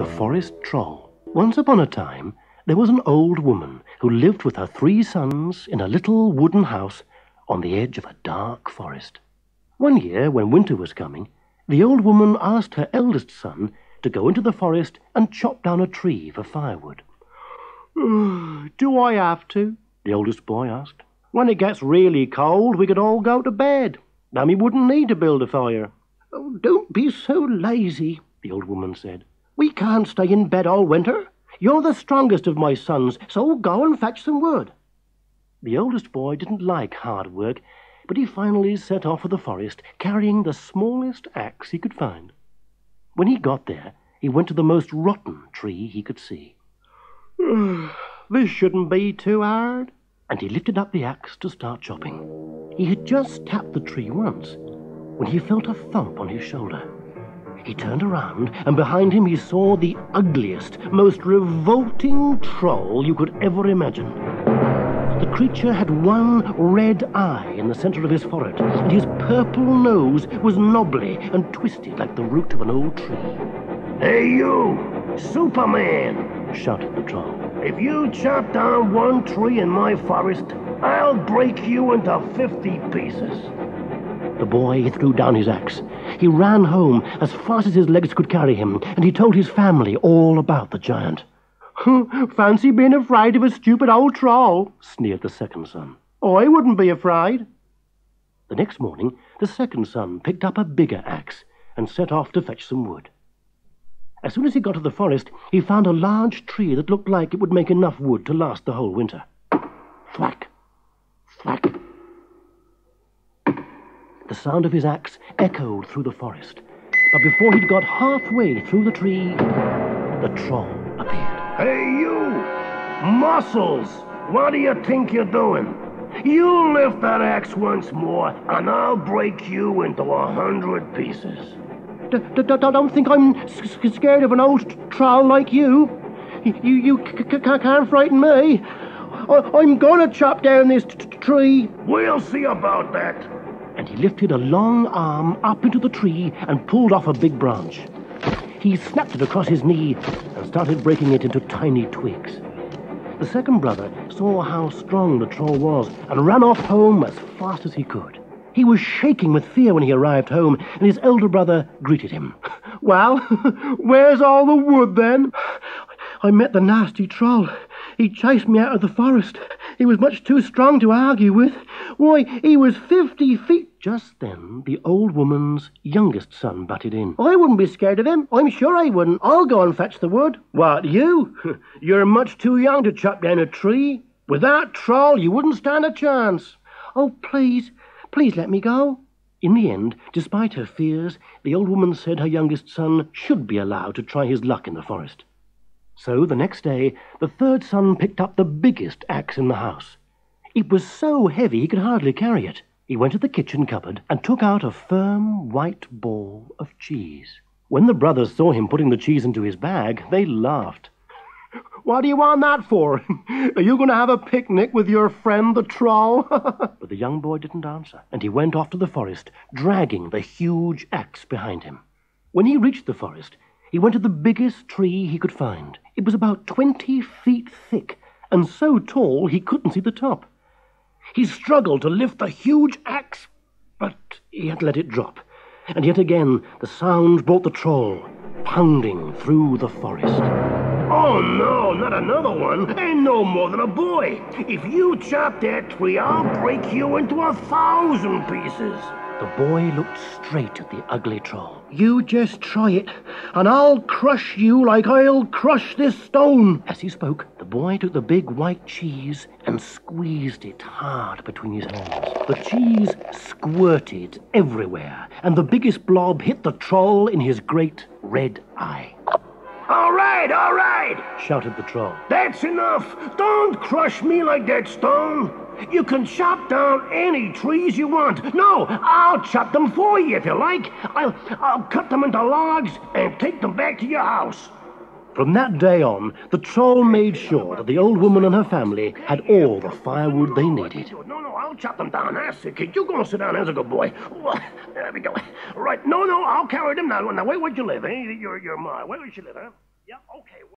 The Forest Troll. Once upon a time, there was an old woman who lived with her three sons in a little wooden house on the edge of a dark forest. One year, when winter was coming, the old woman asked her eldest son to go into the forest and chop down a tree for firewood. "Do I have to?" the oldest boy asked. "When it gets really cold, we could all go to bed. Then we wouldn't need to build a fire." "Oh, don't be so lazy," the old woman said. "We can't stay in bed all winter. You're the strongest of my sons, so go and fetch some wood." The oldest boy didn't like hard work, but he finally set off for the forest, carrying the smallest axe he could find. When he got there, he went to the most rotten tree he could see. "This shouldn't be too hard." And he lifted up the axe to start chopping. He had just tapped the tree once, when he felt a thump on his shoulder. He turned around, and behind him he saw the ugliest, most revolting troll you could ever imagine. The creature had one red eye in the center of his forehead, and his purple nose was knobbly and twisted like the root of an old tree. "Hey, you! Superman!" shouted the troll. "If you chop down one tree in my forest, I'll break you into 50 pieces." The boy threw down his axe. He ran home as fast as his legs could carry him, and he told his family all about the giant. "Fancy being afraid of a stupid old troll," sneered the second son. "I wouldn't be afraid." The next morning, the second son picked up a bigger axe and set off to fetch some wood. As soon as he got to the forest, he found a large tree that looked like it would make enough wood to last the whole winter. Thwack! Thwack! The sound of his axe echoed through the forest, but before he'd got halfway through the tree, the troll appeared. "Hey, you! Muscles! What do you think you're doing? You lift that axe once more, and I'll break you into 100 pieces." "Don't think I'm scared of an old troll like you. You can't frighten me. I'm gonna chop down this tree." "We'll see about that." And he lifted a long arm up into the tree and pulled off a big branch. He snapped it across his knee and started breaking it into tiny twigs. The second brother saw how strong the troll was and ran off home as fast as he could. He was shaking with fear when he arrived home, and his elder brother greeted him. "Well, where's all the wood, then?" "I met the nasty troll. He chased me out of the forest. He was much too strong to argue with. Why, he was 50 feet. Just then, the old woman's youngest son butted in. "I wouldn't be scared of him. I'm sure I wouldn't. I'll go and fetch the wood." "What, you? You're much too young to chop down a tree. With that troll, you wouldn't stand a chance." "Oh, please. Please let me go." In the end, despite her fears, the old woman said her youngest son should be allowed to try his luck in the forest. So the next day, the third son picked up the biggest axe in the house. It was so heavy he could hardly carry it. He went to the kitchen cupboard and took out a firm white ball of cheese. When the brothers saw him putting the cheese into his bag, they laughed. "What do you want that for? Are you going to have a picnic with your friend, the troll?" But the young boy didn't answer, and he went off to the forest, dragging the huge axe behind him. When he reached the forest, he went to the biggest tree he could find. It was about 20 feet thick, and so tall he couldn't see the top. He struggled to lift the huge axe, but he had let it drop, and yet again the sound brought the troll pounding through the forest. "Oh, no, not another one. Ain't no more than a boy. If you chop that tree, I'll break you into 1,000 pieces." The boy looked straight at the ugly troll. "You just try it, and I'll crush you like I'll crush this stone." As he spoke, the boy took the big white cheese and squeezed it hard between his hands. The cheese squirted everywhere, and the biggest blob hit the troll in his great red eye. "All right," shouted the troll. "That's enough. Don't crush me like that stone. You can chop down any trees you want. No, I'll chop them for you if you like. I'll cut them into logs and take them back to your house." From that day on, the troll made sure that the old woman and her family had all the firewood they needed. No, I'll chop them down. That's the kid. You go and sit down. There's a good boy. There we go. Right. No, I'll carry them now. Now, where would you live? You're mine. Where would you live, huh? Yeah, okay.